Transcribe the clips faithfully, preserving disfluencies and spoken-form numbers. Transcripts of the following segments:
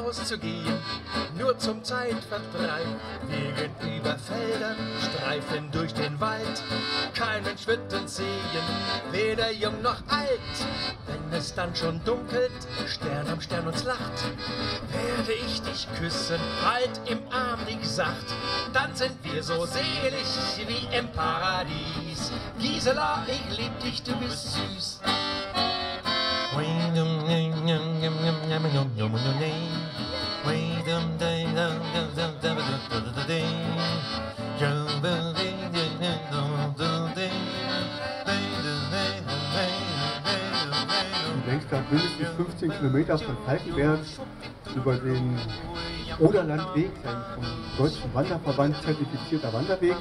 auszugehen, nur zum Zeitvertreib. Wegen über Felder, Streifen durch den Wald, keinen Schritt sehen, weder jung noch alt. Wenn es dann schon dunkelt, Stern am Stern uns lacht, werde ich dich küssen, halt im Arm, wie gesagt. Dann sind wir so selig wie im Paradies. Gisela, ich lieb dich, du bist süß. Die Längsstadt mindestens fünfzehn Kilometer von Kaltenberg über den Oderlandweg, ein vom Deutschen Wanderverband zertifizierter Wanderweg,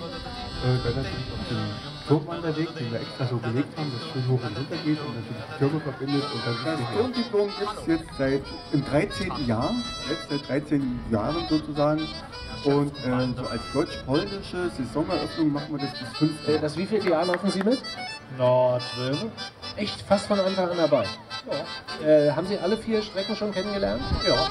dann natürlich auf dem Turmwanderweg, den wir extra so gelegt haben, dass es schön hoch und runter geht und natürlich die Türme verbindet. Und dann das Turmdiplom gibt es jetzt seit im dreizehnten Jahr, jetzt seit dreizehn Jahren sozusagen. Und ähm, so als deutsch-polnische Saisoneröffnung machen wir das bis fünf Uhr. Das wievielte Jahr laufen Sie mit? Na, zwölf. Echt fast von Anfang an dabei? Ja. Äh, haben Sie alle vier Strecken schon kennengelernt? Ja.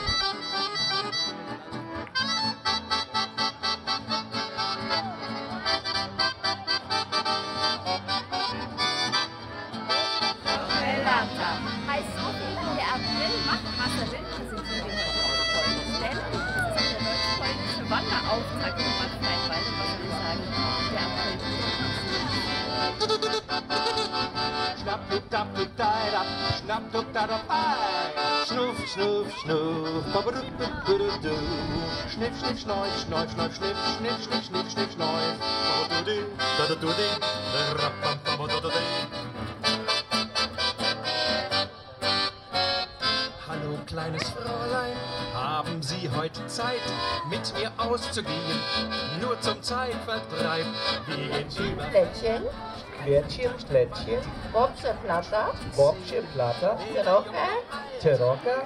Bei so viel der April macht Wasser sind wir heute auch denn das ist der deutsch-polnische Wanderauftakt Nummer zwei, weil was soll ich sagen, der April. Schnapp du da du da da, schnapp du da da da, schnuff schnuff schnuff, babadu babadu du, schnipp schnipp schneuf schneuf schneuf schnipp schnipp schnipp schnipp schnipp schneuf, babadu da da du di, rapam pam da da di. Kleines Fräulein, haben Sie heute Zeit, mit mir auszugehen? Nur zum Zeitvertreib. Plättchen, Plättchen, Plättchen, Bobsche Plata, Bobsche Plata, Tyroka, Tyroka,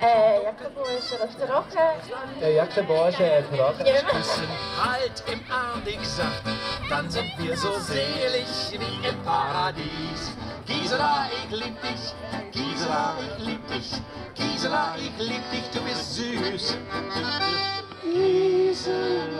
äh, Jakobowsche Tyroka, äh, Jakobowsche Tyroka. Küssen, halt im Arm, wie gesagt, dann sind wir so selig wie im Paradies. Gisela, ich lieb dich, Gisela, ich lieb dich, Gisela, ich lieb dich, du bist süß. Gisela.